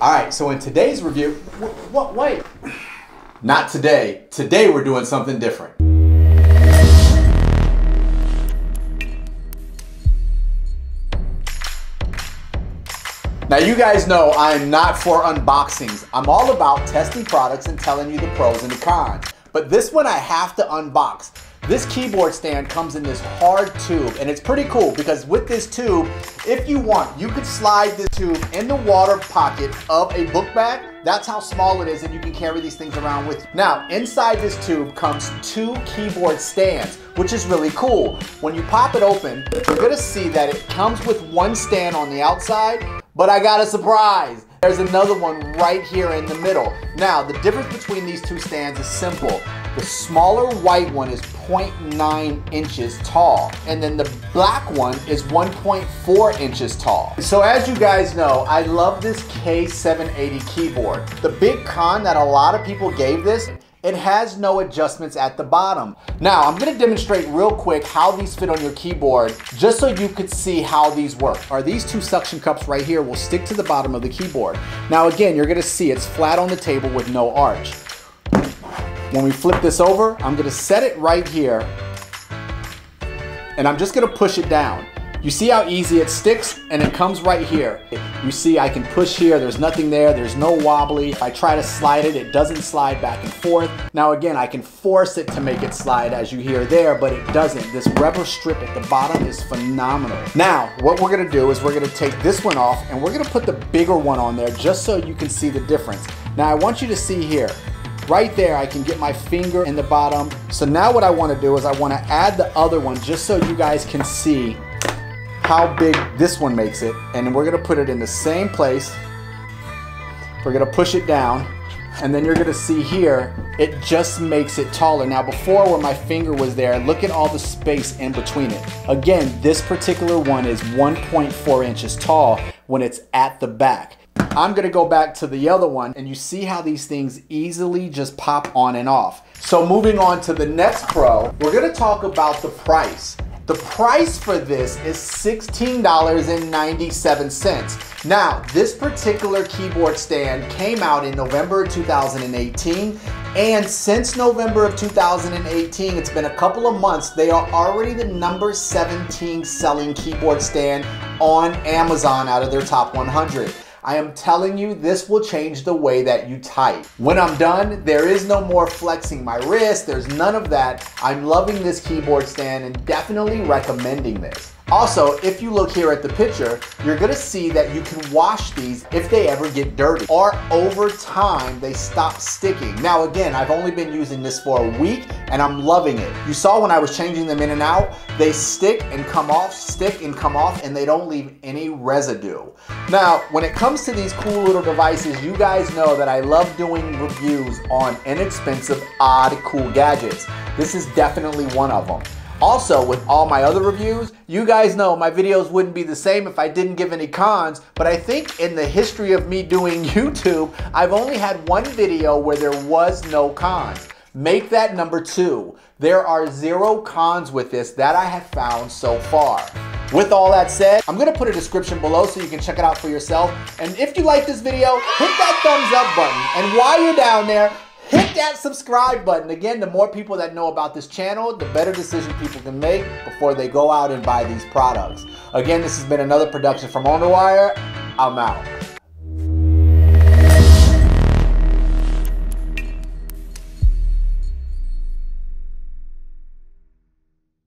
All right, so in today's review, wait, not today. Today we're doing something different. Now you guys know I am not for unboxings. I'm all about testing products and telling you the pros and the cons. But this one I have to unbox. This keyboard stand comes in this hard tube, and it's pretty cool because with this tube, if you want, you could slide this tube in the water pocket of a book bag. That's how small it is, and you can carry these things around with you. Now, inside this tube comes two keyboard stands, which is really cool. When you pop it open, you're gonna see that it comes with one stand on the outside, but I got a surprise. There's another one right here in the middle. Now, the difference between these two stands is simple. The smaller white one is 0.9 inches tall, and then the black one is 1.4 inches tall. So as you guys know, I love this K780 keyboard. The big con that a lot of people gave this, it has no adjustments at the bottom. Now, I'm gonna demonstrate real quick how these fit on your keyboard, just so you could see how these work. Are these two suction cups right here will stick to the bottom of the keyboard. Now again, you're gonna see it's flat on the table with no arch. When we flip this over, I'm gonna set it right here, and I'm just gonna push it down. You see how easy it sticks, and it comes right here. You see I can push here, there's nothing there, there's no wobbly. If I try to slide it, it doesn't slide back and forth. Now again, I can force it to make it slide as you hear there, but it doesn't. This rubber strip at the bottom is phenomenal. Now, what we're gonna do is we're gonna take this one off, and we're gonna put the bigger one on there just so you can see the difference. Now I want you to see here, right there, I can get my finger in the bottom. So now what I wanna do is I wanna add the other one just so you guys can see how big this one makes it. And we're gonna put it in the same place. We're gonna push it down. And then you're gonna see here, it just makes it taller. Now before, where my finger was there, look at all the space in between it. Again, this particular one is 1.4 inches tall when it's at the back. I'm gonna go back to the other one, and you see how these things easily just pop on and off. So moving on to the next pro, we're gonna talk about the price. The price for this is $16.97. Now, this particular keyboard stand came out in November 2018, and since November of 2018, it's been a couple of months, they are already the number 17 selling keyboard stand on Amazon out of their top 100. I am telling you, this will change the way that you type. When I'm done, there is no more flexing my wrist, there's none of that. I'm loving this keyboard stand and definitely recommending this. Also, if you look here at the picture, you're gonna see that you can wash these if they ever get dirty, or over time, they stop sticking. Now again, I've only been using this for a week and I'm loving it. You saw when I was changing them in and out, they stick and come off, stick and come off, and they don't leave any residue. Now, when it comes to these cool little devices, you guys know that I love doing reviews on inexpensive, odd, cool gadgets. This is definitely one of them. Also, with all my other reviews, you guys know my videos wouldn't be the same if I didn't give any cons, but I think in the history of me doing YouTube, I've only had one video where there was no cons. Make that number two. There are zero cons with this that I have found so far. With all that said, I'm gonna put a description below so you can check it out for yourself. And if you like this video, hit that thumbs up button. And while you're down there, hit that subscribe button. Again, the more people that know about this channel, the better decision people can make before they go out and buy these products. Again, this has been another production from OndaWire. I'm out.